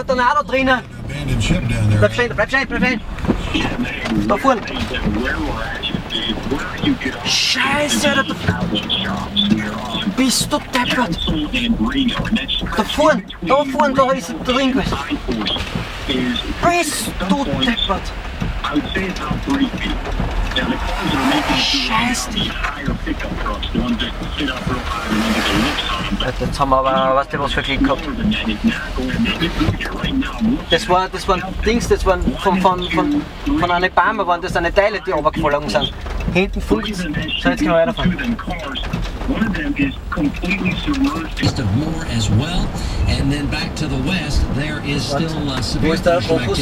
ein Tornado drinnen. Bleib stehen, bleib stehen, bleib stehen. Da vorne. Scheiße, Alter. Bist du deppert? Da vorne, da ist er drin gewesen. Bist du deppert? Scheiße. Jetzt haben wir aber, weißt du, was für Glück gehabt. Das waren Dings, das waren von einer Bäume, waren das eine Teile, die runtergefallen sind. Hinten funkt es. So, jetzt können wir weiterfahren. Wo ist der Fokus?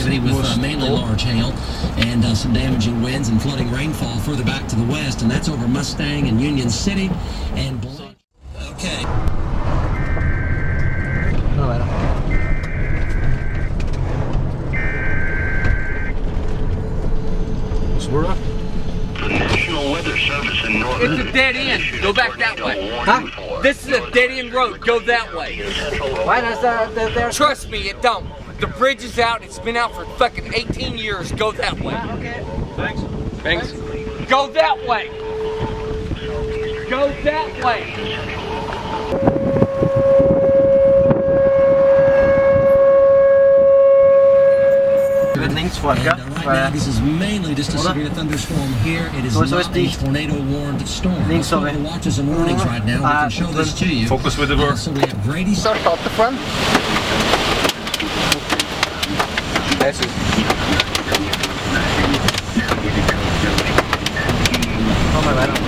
And some damaging winds and flooding rainfall further back to the west, and that's over Mustang and Union City and blood. Okay. No, I don't. The National Weather Service in Northern. It's a dead end. Go back that way. Huh? This is a dead end road. Go that way. Why does that? Trust me, it don't. The bridge is out, it's been out for fucking 18 years. Go that way. Okay. Thanks. Thanks. Go that way. Go that way. Right now, this is mainly just a severe thunderstorm here. It is not a tornado-warned storm. Links over. The watches and warnings right now. We can show this to you. Focus with the work. So we have Grady. Start off the front. That's it. Oh my God.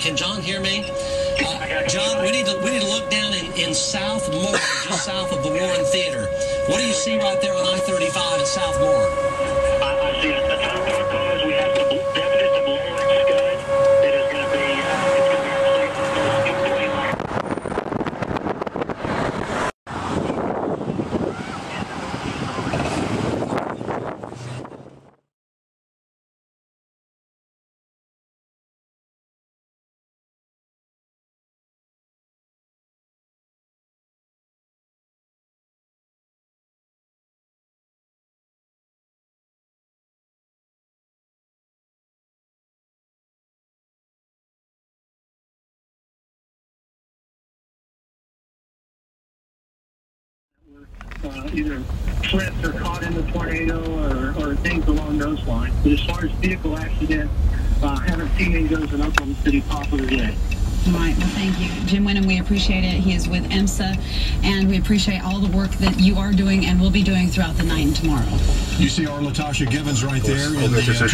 Can John hear me? John, we need to look down in South Moore, just south of the Warren Theater. What do you see right there on I-35 at South Moore? I see at the top of our cars we have the deficit of blurry sky that is going to be either slipped or caught in the tornado or things along those lines. But as far as vehicle accidents, haven't seen any of those in Oklahoma City popular yet. All right, well, thank you. Jim Winham, we appreciate it. He is with EMSA, and we appreciate all the work that you are doing and will be doing throughout the night and tomorrow. You see our Latasha Gibbons right there in the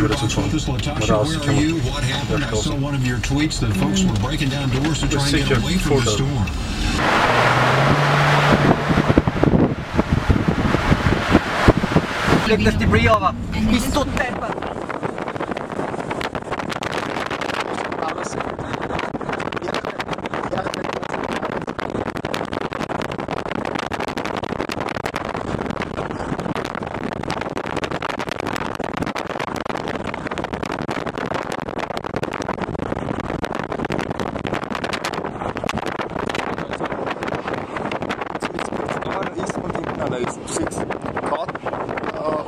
box office. Latasha, where are you? What happened? I saw one of your tweets that folks were breaking down doors to try and get away from the storm. Legt das Debris runter. Bist du deppert?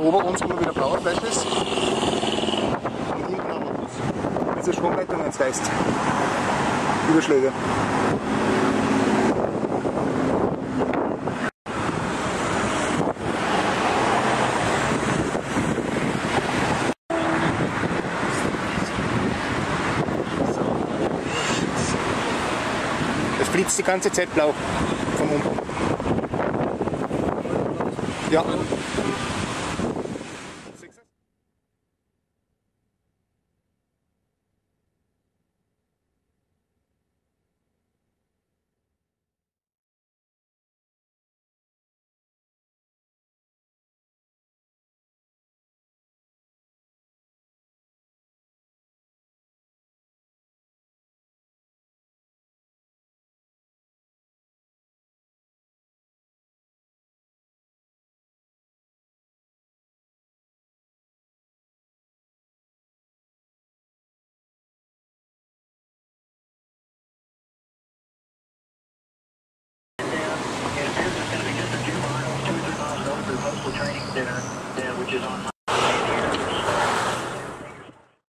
Ober uns immer wieder Powerflash ist. Und hinten haben wir das. Diese Sprungleitung reißt. Überschläge. Es blitzt die ganze Zeit blau von unten. Ja. Training center, which is on